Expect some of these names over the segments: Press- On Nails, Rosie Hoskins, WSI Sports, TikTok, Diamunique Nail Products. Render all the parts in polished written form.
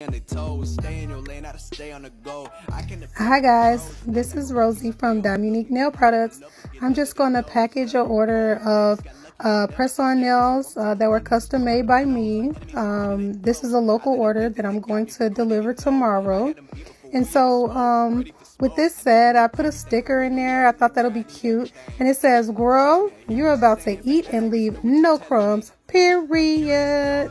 Hi guys, this is Rosie from Diamunique Nail Products. I'm just going to package your order of press-on nails that were custom made by me. This is a local order that I'm going to deliver tomorrow. And so with this said, I put a sticker in there. I thought that'll be cute. And it says, "Girl, you're about to eat and leave no crumbs. Period."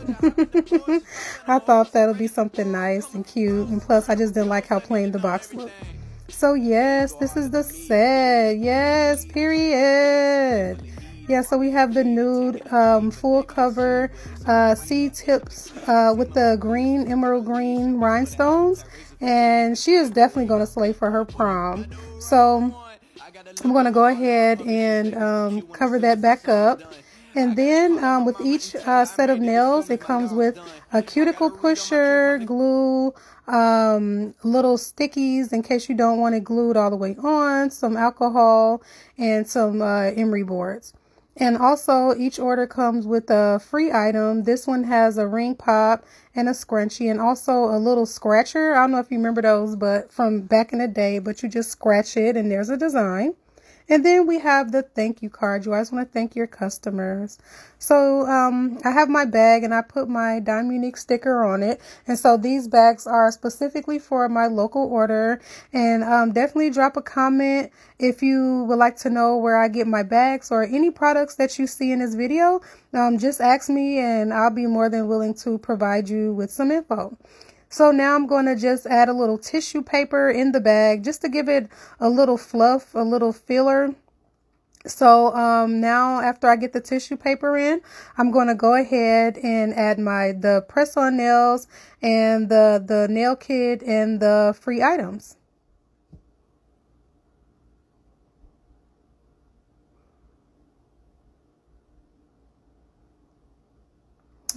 I thought that'll be something nice and cute, and plus I just didn't like how plain the box looked. So yes, this is the set. Yes, period. Yeah, so we have the nude full cover C tips with the green, emerald green rhinestones, and she is definitely going to slay for her prom. So I'm going to go ahead and cover that back up. And then with each set of nails, it comes with a cuticle pusher, glue, little stickies in case you don't want it glued all the way on, some alcohol, and some emery boards. And also, each order comes with a free item. This one has a ring pop and a scrunchie, and also a little scratcher. I don't know if you remember those, but from back in the day, but you just scratch it and there's a design. And then we have the thank you card. You always want to thank your customers. So I have my bag and I put my Diamunique sticker on it. And so these bags are specifically for my local order. And definitely drop a comment if you would like to know where I get my bags or any products that you see in this video. Just ask me and I'll be more than willing to provide you with some info. So now I'm going to just add a little tissue paper in the bag just to give it a little fluff, a little filler. So now after I get the tissue paper in, I'm going to go ahead and add the press-on nails and the nail kit and the free items.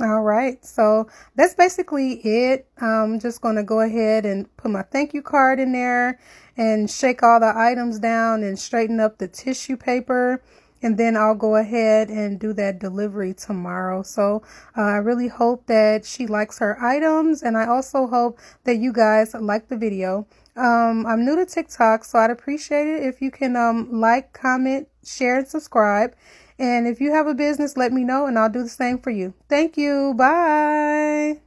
All right, so that's basically it. I'm just going to go ahead and put my thank you card in there and shake all the items down and straighten up the tissue paper. And then I'll go ahead and do that delivery tomorrow. So I really hope that she likes her items. And I also hope that you guys like the video. I'm new to TikTok, so I'd appreciate it if you can like, comment, share, and subscribe. And if you have a business, let me know and I'll do the same for you. Thank you. Bye.